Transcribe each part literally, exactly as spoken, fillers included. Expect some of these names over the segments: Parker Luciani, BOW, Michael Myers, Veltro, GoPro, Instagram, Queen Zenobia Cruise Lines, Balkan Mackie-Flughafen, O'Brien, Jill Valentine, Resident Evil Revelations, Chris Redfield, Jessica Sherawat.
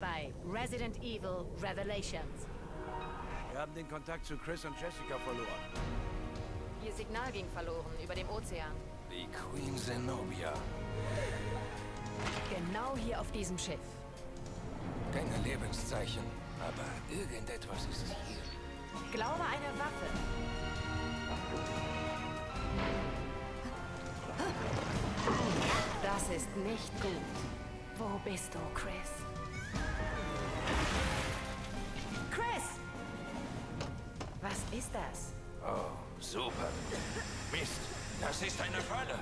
Bei Resident Evil Revelations. Wir haben den Kontakt zu Chris und Jessica verloren. Ihr Signal ging verloren über dem Ozean. Die Queen Zenobia. Genau hier auf diesem Schiff. Keine Lebenszeichen, aber irgendetwas ist hier. Glaube einer Waffe. Das ist nicht gut. Wo bist du, Chris? Chris! Was ist das? Oh, super. Mist, das ist eine Falle.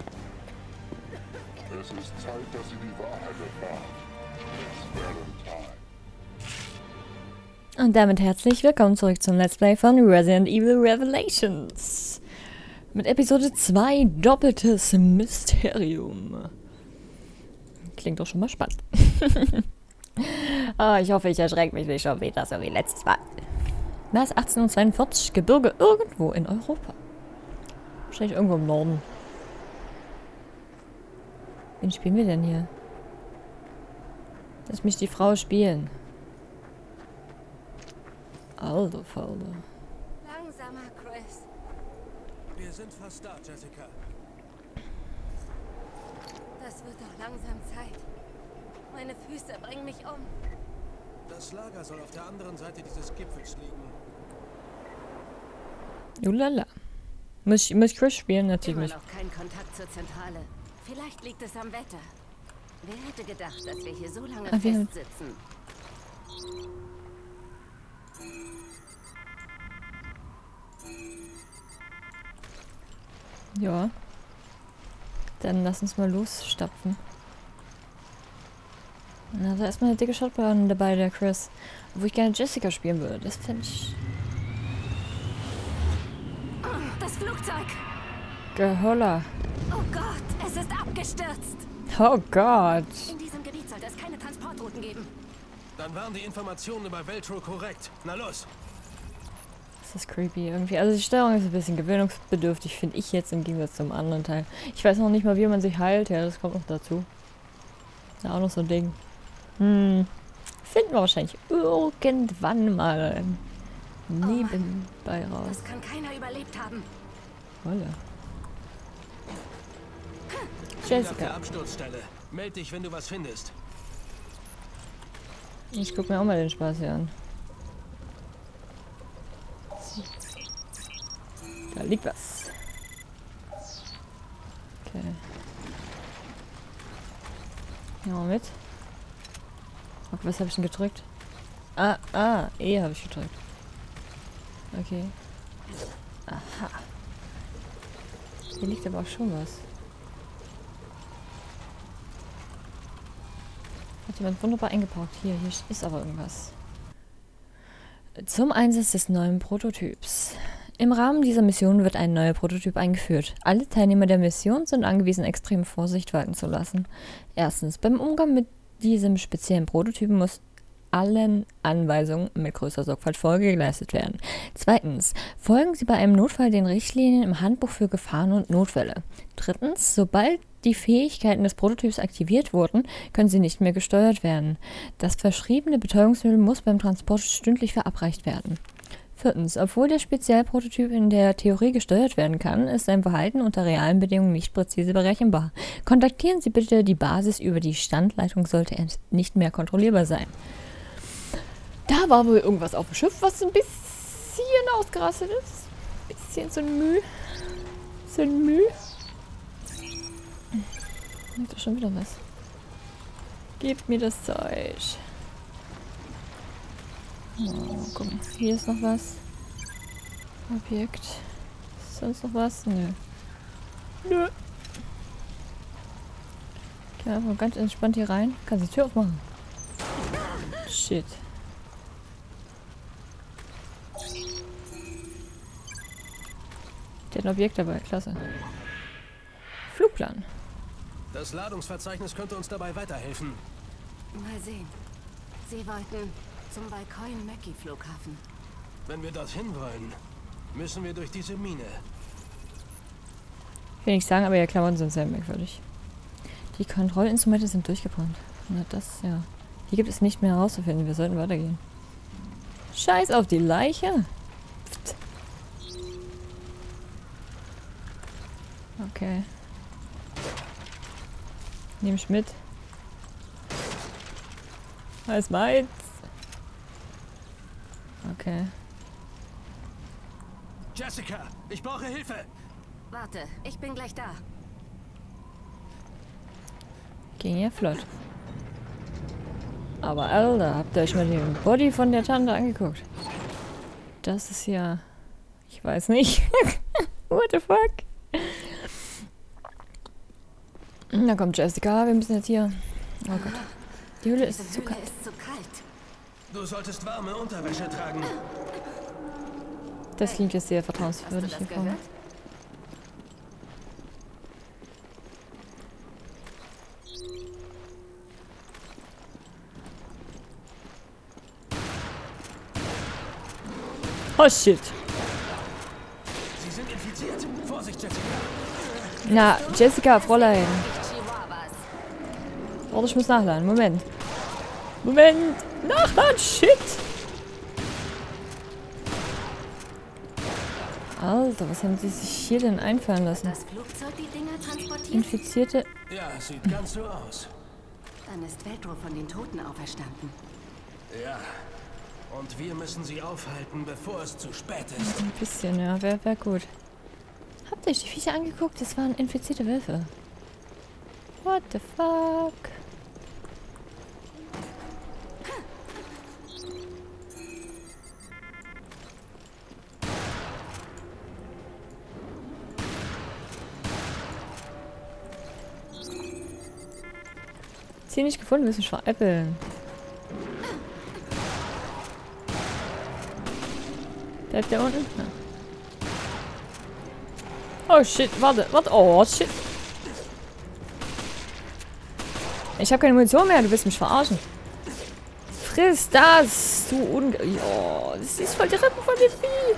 Es ist Zeit, dass sie die Wahrheit erfahrt. Und damit herzlich willkommen zurück zum Let's Play von Resident Evil Revelations. Mit Episode zwei Doppeltes Mysterium. Klingt doch schon mal spannend. Oh, ich hoffe, ich erschrecke mich nicht schon wieder, so wie letztes Mal. Das achtzehnhundertzweiundvierzig, Gebirge irgendwo in Europa. Wahrscheinlich irgendwo im Norden. Wen spielen wir denn hier? Lass mich die Frau spielen. Alter Falter. Langsamer, Chris. Wir sind fast da, Jessica. Das wird doch langsam Zeit. Meine Füße bringen mich um. Das Lager soll auf der anderen Seite dieses Gipfels liegen. Ulala. Muss, muss Chris spielen, natürlich. Immer noch kein Kontakt zur Zentrale. Vielleicht liegt es am Wetter. Wer hätte gedacht, dass wir hier so lange ah, festsitzen? Ja. Dann lass uns mal losstapfen. Da hat er erstmal eine dicke Shotgun dabei, der Chris. Obwohl ich gerne Jessica spielen würde. Das fände ich. Das Flugzeug! Geholla! Oh Gott, es ist abgestürzt! Oh Gott! In diesem Gebiet sollte es keine Transportrouten geben. Dann waren die Informationen über Veltro korrekt. Na los! Das ist creepy irgendwie. Also die Steuerung ist ein bisschen gewöhnungsbedürftig, finde ich jetzt im Gegensatz zum anderen Teil. Ich weiß noch nicht mal, wie man sich heilt. Ja, das kommt noch dazu. Ist ja auch noch so ein Ding. Hm, finden wir wahrscheinlich irgendwann mal nebenbei raus. Oh, das kann keiner überlebt haben. Holla. Jessica. Meld dich, wenn du was findest. Ich guck mir auch mal den Spaß hier an. Da liegt was. Okay. Nehmen wir mit. Okay, was habe ich denn gedrückt? Ah, ah, E habe ich gedrückt. Okay. Aha. Hier liegt aber auch schon was. Hat jemand wunderbar eingepackt. Hier, hier ist aber irgendwas. Zum Einsatz des neuen Prototyps. Im Rahmen dieser Mission wird ein neuer Prototyp eingeführt. Alle Teilnehmer der Mission sind angewiesen, extreme Vorsicht walten zu lassen. Erstens, beim Umgang mit diesem speziellen Prototypen muss allen Anweisungen mit größter Sorgfalt Folge geleistet werden. Zweitens, folgen Sie bei einem Notfall den Richtlinien im Handbuch für Gefahren und Notfälle. Drittens, sobald die Fähigkeiten des Prototyps aktiviert wurden, können sie nicht mehr gesteuert werden. Das verschriebene Betäubungsmittel muss beim Transport stündlich verabreicht werden. Viertens, obwohl der Spezialprototyp in der Theorie gesteuert werden kann, ist sein Verhalten unter realen Bedingungen nicht präzise berechenbar. Kontaktieren Sie bitte die Basis, über die Standleitung sollte er nicht mehr kontrollierbar sein. Da war wohl irgendwas auf dem Schiff, was ein bisschen ausgerastet ist. Ein bisschen so ein Müh. So ein Müh. Da ist doch schon wieder was. Gebt mir das Zeug. Oh, guck mal. Hier ist noch was. Objekt. Ist sonst noch was? Nö. Nö. Ich kann einfach ganz entspannt hier rein. Kannst die Tür aufmachen. Shit. Der hat ein Objekt dabei. Klasse. Flugplan. Das Ladungsverzeichnis könnte uns dabei weiterhelfen. Mal sehen. Sie wollten zum Balkan Mackie-Flughafen. Wenn wir dorthin wollen, müssen wir durch diese Mine. Ich will nichts sagen, aber ja, Klammern sind sehr merkwürdig. Die Kontrollinstrumente sind durchgebrannt. Na, das, ja. Hier gibt es nicht mehr herauszufinden. Wir sollten weitergehen. Scheiß auf die Leiche. Okay. Nehme ich mit. Alles meins. Okay. Jessica, ich brauche Hilfe. Warte, ich bin gleich da. Ging ja flott. Aber Alter, habt ihr euch mal den Body von der Tante angeguckt? Das ist ja... Ich weiß nicht. What the fuck? Na komm, Jessica, wir müssen jetzt hier... Oh Gott. Die Höhle ist zu kalt. Du solltest warme Unterwäsche tragen. Das klingt jetzt sehr vertrauenswürdig hier vorne. Oh shit. Sie sind infiziert. Vorsicht, Jessica. Na, Jessica, Fräulein. Oh, ich muss nachladen. Moment. Moment. Nachladen, shit. Alter, was haben sie sich hier denn einfallen lassen? Das Flugzeug die Dinger transportiert? Infizierte. Ja, sieht ganz so aus. Dann ist Veltro von den Toten auferstanden. Ja. Und wir müssen sie aufhalten, bevor es zu spät ist. Ein bisschen, ja. Wäre wär gut. Habt ihr euch die Viecher angeguckt? Das waren infizierte Wölfe. What the fuck? Ziel nicht gefunden, müssen wir veräppeln. Bleibt der unten? Nein. Oh shit, warte, warte, oh shit. Ich habe keine Munition mehr, du willst mich verarschen. Friss das, du Unge... Oh, das ist voll die Rippen von dem Vieh.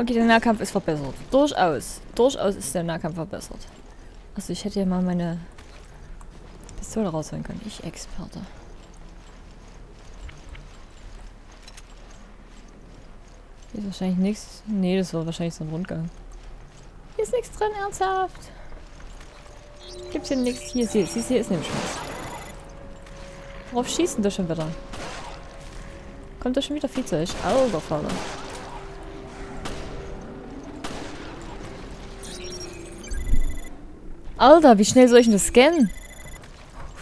Okay, der Nahkampf ist verbessert. Durchaus. Durchaus ist der Nahkampf verbessert. Also ich hätte ja mal meine Pistole rausholen können. Ich Experte. Hier ist wahrscheinlich nichts. Nee, das war wahrscheinlich so ein Rundgang. Hier ist nichts drin, ernsthaft. Gibt's hier nichts? Hier, sie, sie, hier ist nämlich was. Worauf schießen da schon wieder? Kommt da schon wieder Viehzeug? Alter Vater. Alter, wie schnell soll ich denn das scannen?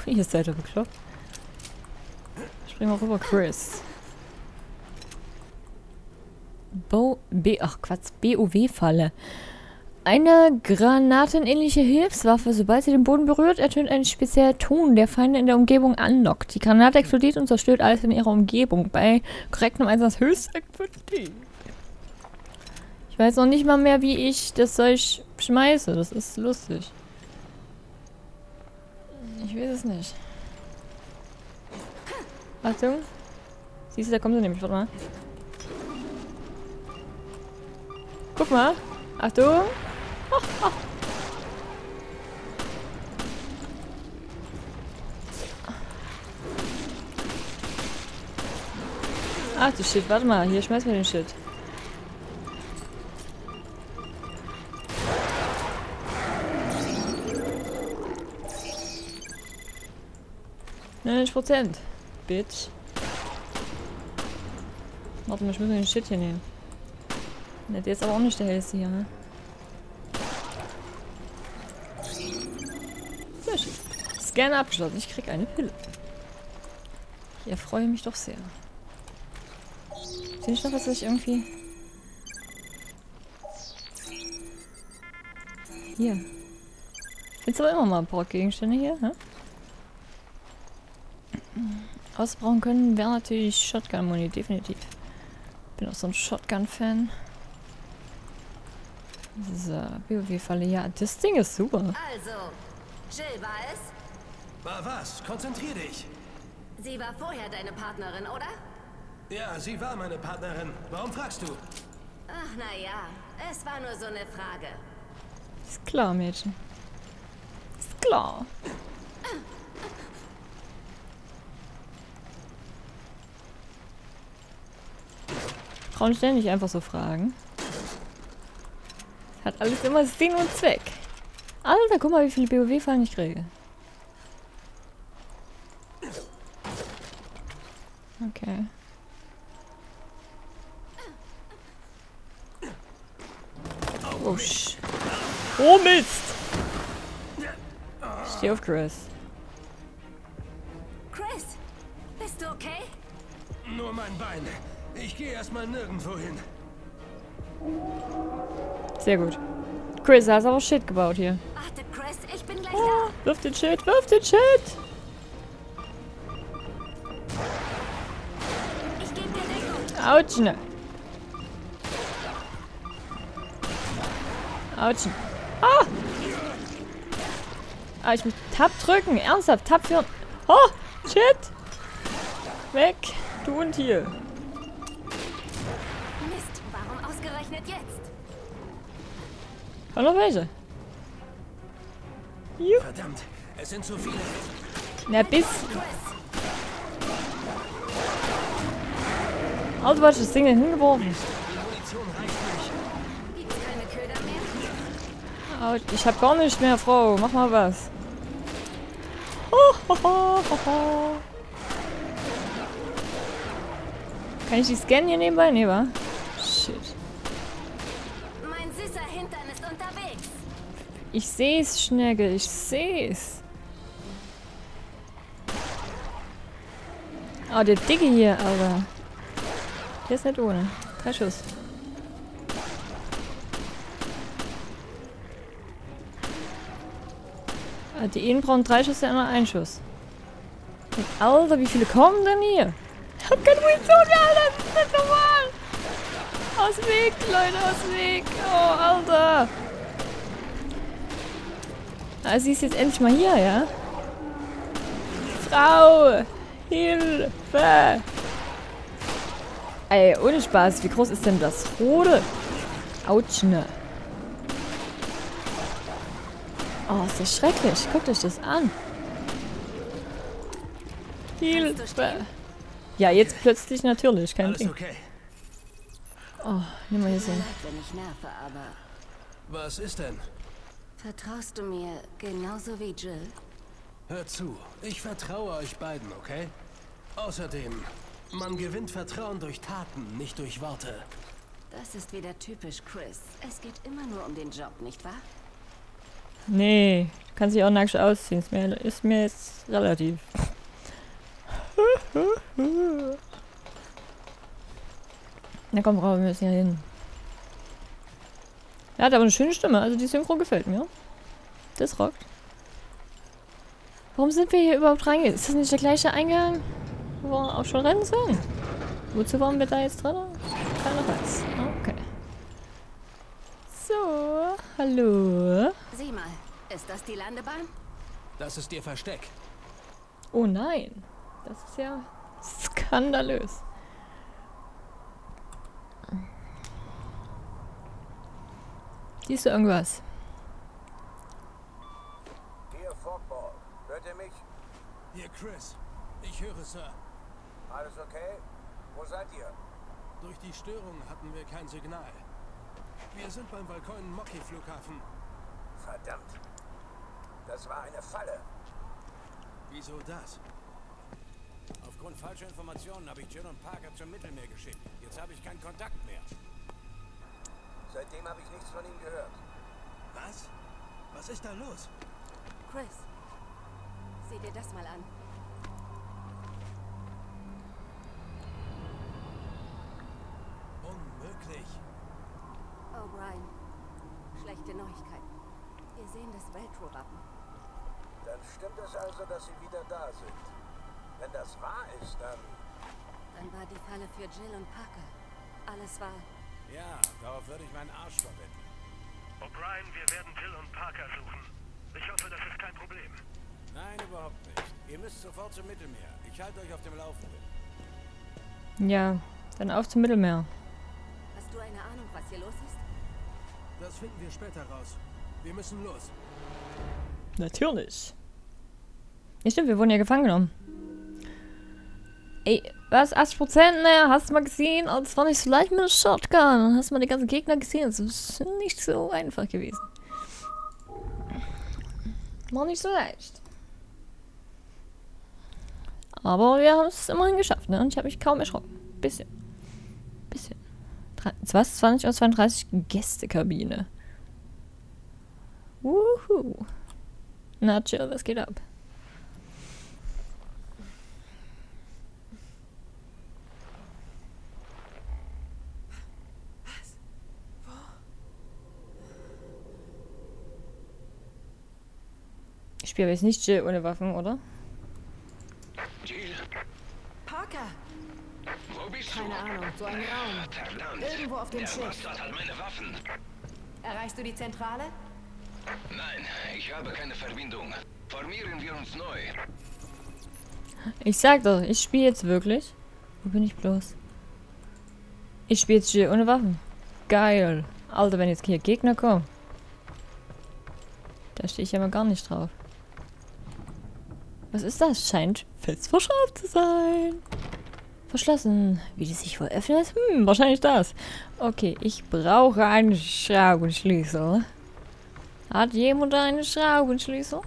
Hier ist der da bekloppt. Spring mal rüber, Chris. Bo B Ach Quatsch, B O W-Falle. Eine granatenähnliche Hilfswaffe. Sobald sie den Boden berührt, ertönt ein spezieller Ton, der Feinde in der Umgebung anlockt. Die Granate explodiert und zerstört alles in ihrer Umgebung. Bei korrektem Einsatz höchst aktiv. Ich weiß noch nicht mal mehr, wie ich das Zeug schmeiße. Das ist lustig. Ich weiß es nicht. Achtung. Siehst du, da kommen sie nämlich. Warte mal. Guck mal. Achtung. Ach, ach. Ach du Shit, warte mal. Hier schmeißen wir den Shit. neunzig Prozent. Bitch. Warte mal, ich muss den Shit hier nehmen. Der ist aber auch nicht der hellste hier, ne? Sehr schön. Scan abgeschlossen. Ich krieg eine Pille. Ich erfreue mich doch sehr. Sehe ich noch was, was ich irgendwie... Hier. Findest aber immer mal ein paar Gegenstände hier, ne? Ausbrauchen können wäre natürlich Shotgun-Muni, definitiv. Bin auch so ein Shotgun-Fan. So, B O W-Falle. Ja, das Ding ist super. Also, Jill war es? War was? Konzentrier dich. Sie war vorher deine Partnerin, oder? Ja, sie war meine Partnerin. Warum fragst du? Ach, naja. Es war nur so eine Frage. Ist klar, Mädchen. Ist klar. Frauen stellen nicht einfach so Fragen. Hat alles immer Sinn und Zweck. Alter, guck mal, wie viele B O W-Fallen ich kriege. Okay. Oh, sch oh Mist! Ich stehe auf Chris. Chris, bist du okay? Nur mein Bein. Ich gehe erstmal nirgendwo hin. Sehr gut. Chris, da hast du aber Shit gebaut hier. Warte, Chris, ich bin gleich oh, da. Wirf den Shit, wirf den Shit! Ich geb dir Deckung. Autsch, ne. Autsch. Ah! Ah, ich muss Tab drücken. Ernsthaft, Tab führen. Oh! Shit! Weg! Du und hier. Mist, warum ausgerechnet jetzt? Und noch welche? Juh. Verdammt, es sind zu viele. Na bis. Also was ist das Ding hingeworfen? Oh, ich hab gar nichts mehr, Frau. Mach mal was. Oh, ho, ho, ho, ho. Kann ich die scannen hier nebenbei? Nee, wa? Shit. Mein süßer Hintern ist unterwegs. Ich seh's, Schnägel. Ich seh's. Oh, der Dicke hier, Alter. Der ist nicht ohne. Drei Schuss. Die einen brauchen drei Schuss, der andere einen Schuss. Und Alter, wie viele kommen denn hier? Ich hab keine Munition mehr, Alter! Das ist nicht normal! Aus dem Weg, Leute, aus dem Weg! Oh, Alter! Ah, sie ist jetzt endlich mal hier, ja? Frau! Hilfe! Ey, ohne Spaß, wie groß ist denn das Rode? Autsch, ne? Oh, ist das schrecklich. Guckt euch das an. Hilfe. Ja, jetzt plötzlich natürlich. Kein Ding. Okay. Oh, nimm mal hier so. Was ist denn? Vertraust du mir genauso wie Jill? Hört zu. Ich vertraue euch beiden, okay? Außerdem, man gewinnt Vertrauen durch Taten, nicht durch Worte. Das ist wieder typisch, Chris. Es geht immer nur um den Job, nicht wahr? Nee, du kannst dich auch nackt ausziehen. Ist mir, ist mir jetzt relativ. Na komm, Frau, wir müssen ja hin. Er hat aber eine schöne Stimme, also die Synchro gefällt mir. Das rockt. Warum sind wir hier überhaupt reingegangen? Ist das nicht der gleiche Eingang, wo wir auch schon rennen sind? Wozu waren wir da jetzt drin? Keiner weiß. Okay. So, hallo. Sieh mal, ist das die Landebahn? Das ist ihr Versteck. Oh nein, das ist ja skandalös. Siehst du irgendwas? Hier Fogball, hört ihr mich? Hier Chris, ich höre Sir. Alles okay? Wo seid ihr? Durch die Störung hatten wir kein Signal. Wir sind beim Balkan Mackie-Flughafen. Verdammt. Das war eine Falle. Wieso das? Aufgrund falscher Informationen habe ich Jill und Parker zum Mittelmeer geschickt. Jetzt habe ich keinen Kontakt mehr. Seitdem habe ich nichts von ihm gehört. Was? Was ist da los? Chris, sieh dir das mal an. Unmöglich. O'Brien, schlechte Neuigkeiten. Wir sehen das Veltro-Wappen. Dann stimmt es also, dass sie wieder da sind. Wenn das wahr ist, dann... Dann war die Falle für Jill und Parker. Alles wahr. Ja, darauf würde ich meinen Arsch verbinden. O'Brien, wir werden Jill und Parker suchen. Ich hoffe, das ist kein Problem. Nein, überhaupt nicht. Ihr müsst sofort zum Mittelmeer. Ich halte euch auf dem Laufenden. Ja, dann auf zum Mittelmeer. Hast du eine Ahnung, was hier los ist? Das finden wir später raus. Wir müssen los. Natürlich. Ja, stimmt, wir wurden ja gefangen genommen. Ey, Was? achtzig Prozent? Naja, hast du mal gesehen? Und zwar nicht so leicht mit der Shotgun. Hast du mal die ganzen Gegner gesehen? Das ist nicht so einfach gewesen. War nicht so leicht. Aber wir haben es immerhin geschafft, ne? Und ich habe mich kaum erschrocken. Bisschen. Bisschen. zwanzig aus zweiunddreißig Gästekabine. Wuhu. Na, Jill, was geht ab? Was? Wo? Ich spiele jetzt nicht Jill ohne Waffen, oder? Jill. Parker. Wo bist du? Keine Ahnung, so ein Raum. Verdammt. Irgendwo auf dem Schiff. Der Bastard hat meine Waffen. Erreichst du die Zentrale? Nein, ich habe keine Verbindung. Formieren wir uns neu. Ich sag doch, ich spiele jetzt wirklich. Wo bin ich bloß? Ich spiele jetzt hier ohne Waffen. Geil. Alter, wenn jetzt hier Gegner kommen. Da stehe ich ja mal gar nicht drauf. Was ist das? Scheint fest verschraubt zu sein. Verschlossen. Wie die sich wohl öffnet? Hm, wahrscheinlich das. Okay, ich brauche einen Schraubenschlüssel. Hat jemand einen Schraubenschlüssel?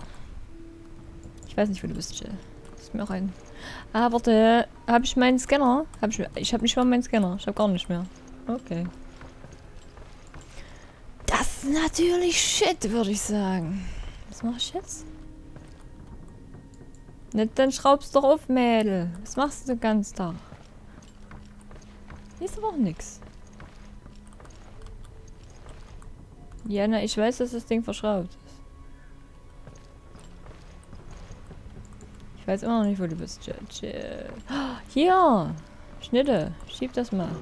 Ich weiß nicht, wo du bist, Jill. Ist mir auch ein... Ah, warte. Habe ich meinen Scanner? Hab ich ich habe nicht mal meinen Scanner. Ich habe gar nicht mehr. Okay. Das ist natürlich Shit, würde ich sagen. Was mache ich jetzt? Nicht, dann schraubst doch auf, Mädel. Was machst du den ganzen Tag? Hier ist aber auch nichts. Ja, na, ich weiß, dass das Ding verschraubt ist. Ich weiß immer noch nicht, wo du bist. Jill. Hier! Schnitte! Schieb das mal.